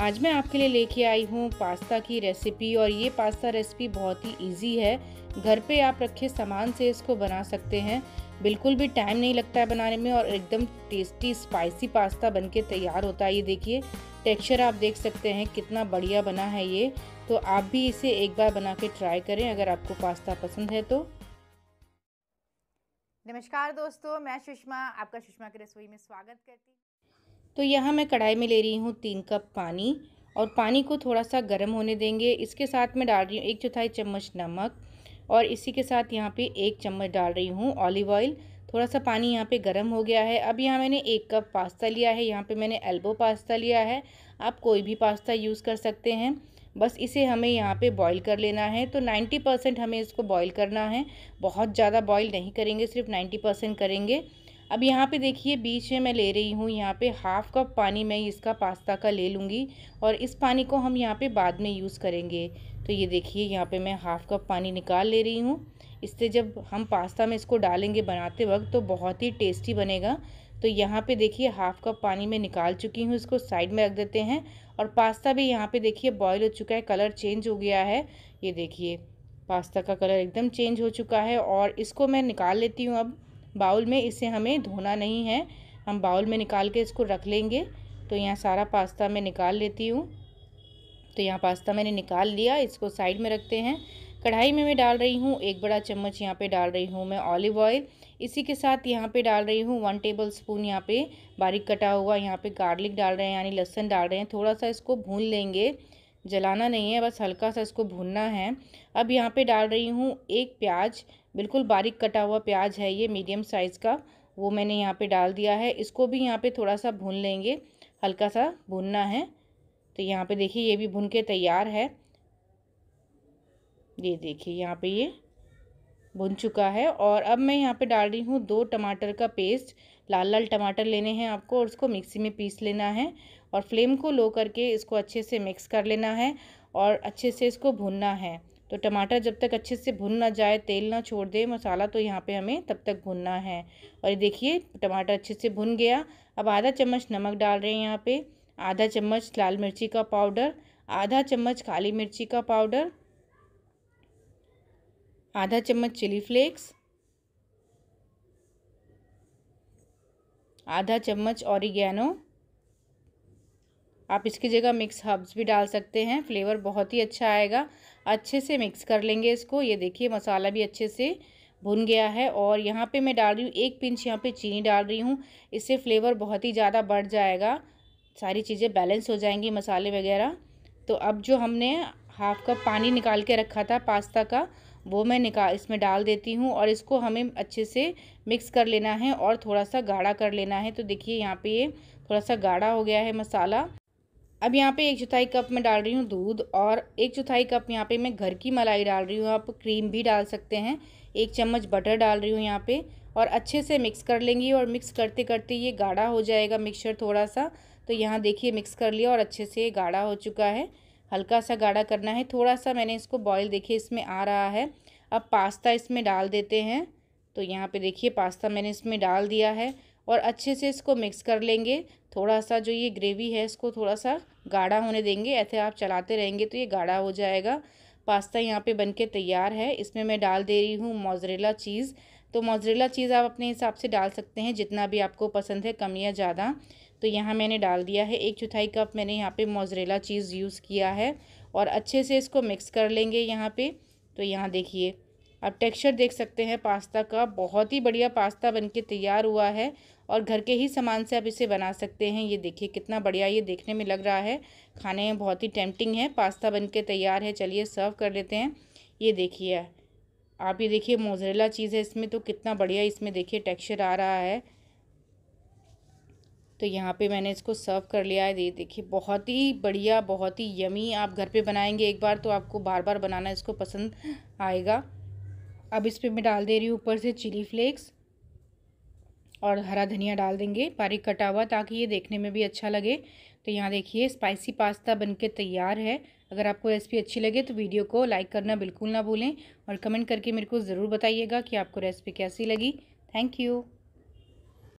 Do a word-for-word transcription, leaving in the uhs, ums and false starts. आज मैं आपके लिए लेके आई हूँ पास्ता की रेसिपी। और ये पास्ता रेसिपी बहुत ही इजी है, घर पे आप रखे सामान से इसको बना सकते हैं। बिल्कुल भी टाइम नहीं लगता है बनाने में और एकदम टेस्टी स्पाइसी पास्ता बनके तैयार होता है। ये देखिए टेक्सचर आप देख सकते हैं कितना बढ़िया बना है ये। तो आप भी इसे एक बार बना के ट्राई करें अगर आपको पास्ता पसंद है तो। नमस्कार दोस्तों, मैं सुषमा, आपका सुषमा की रसोई में स्वागत करती हूँ। तो यहाँ मैं कढ़ाई में ले रही हूँ तीन कप पानी और पानी को थोड़ा सा गर्म होने देंगे। इसके साथ मैं डाल रही हूँ एक चौथाई चम्मच नमक और इसी के साथ यहाँ पे एक चम्मच डाल रही हूँ ऑलिव ऑयल। थोड़ा सा पानी यहाँ पे गर्म हो गया है। अब यहाँ मैंने एक कप पास्ता लिया है, यहाँ पे मैंने एल्बो पास्ता लिया है, आप कोई भी पास्ता यूज़ कर सकते हैं। बस इसे हमें यहाँ पे बॉईल कर लेना है। तो नब्बे परसेंट हमें इसको बॉईल करना है, बहुत ज़्यादा बॉईल नहीं करेंगे, सिर्फ नब्बे परसेंट करेंगे। अब यहाँ पे देखिए बीच में मैं ले रही हूँ यहाँ पे हाफ़ कप पानी मैं इसका पास्ता का ले लूँगी और इस पानी को हम यहाँ पे बाद में यूज़ करेंगे। तो ये देखिए यहाँ पे मैं हाफ़ कप पानी निकाल ले रही हूँ। इससे जब हम पास्ता में इसको डालेंगे बनाते वक्त तो बहुत ही टेस्टी बनेगा। तो यहाँ पे देखिए हाफ़ कप पानी में निकाल चुकी हूँ, इसको साइड में रख देते हैं। और पास्ता भी यहाँ पे देखिए बॉईल हो चुका है, कलर चेंज हो गया है। ये देखिए पास्ता का कलर एकदम चेंज हो चुका है और इसको मैं निकाल लेती हूँ अब बाउल में। इसे हमें धोना नहीं है, हम बाउल में निकाल के इसको रख लेंगे। तो यहाँ सारा पास्ता मैं निकाल लेती हूँ। तो यहाँ पास्ता मैंने निकाल लिया, इसको साइड में रखते हैं। कढ़ाई में मैं डाल रही हूँ एक बड़ा चम्मच, यहाँ पे डाल रही हूँ मैं ऑलिव ऑयल। इसी के साथ यहाँ पे डाल रही हूँ वन टेबल स्पून यहाँ पे बारीक कटा हुआ यहाँ पे गार्लिक डाल रहे हैं, यानी लहसुन डाल रहे हैं। थोड़ा सा इसको भून लेंगे, जलाना नहीं है, बस हल्का सा इसको भूनना है। अब यहाँ पे डाल रही हूँ एक प्याज, बिल्कुल बारीक कटा हुआ प्याज है ये, मीडियम साइज़ का, वो मैंने यहाँ पे डाल दिया है। इसको भी यहाँ पे थोड़ा सा भून लेंगे, हल्का सा भूनना है। तो यहाँ पे देखिए ये भी भून के तैयार है। ये देखिए यहाँ पे ये भुन चुका है। और अब मैं यहाँ पे डाल रही हूँ दो टमाटर का पेस्ट, लाल लाल टमाटर लेने हैं आपको और उसको मिक्सी में पीस लेना है। और फ्लेम को लो करके इसको अच्छे से मिक्स कर लेना है और अच्छे से इसको भुनना है। तो टमाटर जब तक अच्छे से भुन ना जाए, तेल ना छोड़ दे मसाला, तो यहाँ पे हमें तब तक भुनना है। और ये देखिए टमाटर अच्छे से भुन गया। अब आधा चम्मच नमक डाल रहे हैं यहाँ पे, आधा चम्मच लाल मिर्ची का पाउडर, आधा चम्मच काली मिर्ची का पाउडर, आधा चम्मच चिली फ्लेक्स, आधा चम्मच ऑरिगेनो। आप इसकी जगह मिक्स हर्ब्स भी डाल सकते हैं, फ्लेवर बहुत ही अच्छा आएगा। अच्छे से मिक्स कर लेंगे इसको। ये देखिए मसाला भी अच्छे से भुन गया है। और यहाँ पे मैं डाल रही हूँ एक पिंच यहाँ पे चीनी डाल रही हूँ, इससे फ्लेवर बहुत ही ज़्यादा बढ़ जाएगा, सारी चीज़ें बैलेंस हो जाएंगी मसाले वगैरह। तो अब जो हमने हाफ कप पानी निकाल के रखा था पास्ता का, वो मैं निकाल इसमें डाल देती हूँ और इसको हमें अच्छे से मिक्स कर लेना है और थोड़ा सा गाढ़ा कर लेना है। तो देखिए यहाँ पे ये थोड़ा सा गाढ़ा हो गया है मसाला। अब यहाँ पे एक चौथाई कप में डाल रही हूँ दूध और एक चौथाई कप यहाँ पे मैं घर की मलाई डाल रही हूँ, आप क्रीम भी डाल सकते हैं। एक चम्मच बटर डाल रही हूँ यहाँ पे और अच्छे से मिक्स कर लेंगी। और मिक्स करते करते ये गाढ़ा हो जाएगा मिक्सचर थोड़ा सा। तो यहाँ देखिए मिक्स कर लिया और अच्छे से गाढ़ा हो चुका है, हल्का सा गाढ़ा करना है। थोड़ा सा मैंने इसको बॉईल देखिए इसमें आ रहा है। अब पास्ता इसमें डाल देते हैं। तो यहाँ पे देखिए पास्ता मैंने इसमें डाल दिया है और अच्छे से इसको मिक्स कर लेंगे। थोड़ा सा जो ये ग्रेवी है इसको थोड़ा सा गाढ़ा होने देंगे, ऐसे आप चलाते रहेंगे तो ये गाढ़ा हो जाएगा। पास्ता यहाँ पे बनके तैयार है। इसमें मैं डाल दे रही हूँ मोज़रेला चीज़। तो मोज़रेला चीज़ आप अपने हिसाब से डाल सकते हैं, जितना भी आपको पसंद है, कम या ज़्यादा। तो यहाँ मैंने डाल दिया है एक चौथाई कप मैंने यहाँ पे मोज़रेला चीज़ यूज़ किया है। और अच्छे से इसको मिक्स कर लेंगे यहाँ पे। तो यहाँ देखिए आप टेक्सचर देख सकते हैं पास्ता का, बहुत ही बढ़िया पास्ता बनके तैयार हुआ है। और घर के ही सामान से आप इसे बना सकते हैं। ये देखिए कितना बढ़िया ये देखने में लग रहा है, खाने में बहुत ही टेम्पटिंग है। पास्ता बनके तैयार है, चलिए सर्व कर लेते हैं। ये देखिए आप ये देखिए मोज़रेला चीज़ है इसमें, तो कितना बढ़िया इसमें देखिए टेक्सचर आ रहा है। तो यहाँ पे मैंने इसको सर्व कर लिया है। ये देखिए बहुत ही बढ़िया, बहुत ही यमी। आप घर पे बनाएंगे एक बार तो आपको बार बार बनाना इसको पसंद आएगा। अब इस पे मैं डाल दे रही हूँ ऊपर से चिली फ्लेक्स और हरा धनिया डाल देंगे बारीक कटा हुआ, ताकि ये देखने में भी अच्छा लगे। तो यहाँ देखिए स्पाइसी पास्ता बनके तैयार है। अगर आपको रेसिपी अच्छी लगे तो वीडियो को लाइक करना बिल्कुल ना भूलें और कमेंट करके मेरे को ज़रूर बताइएगा कि आपको रेसिपी कैसी लगी। Thank you.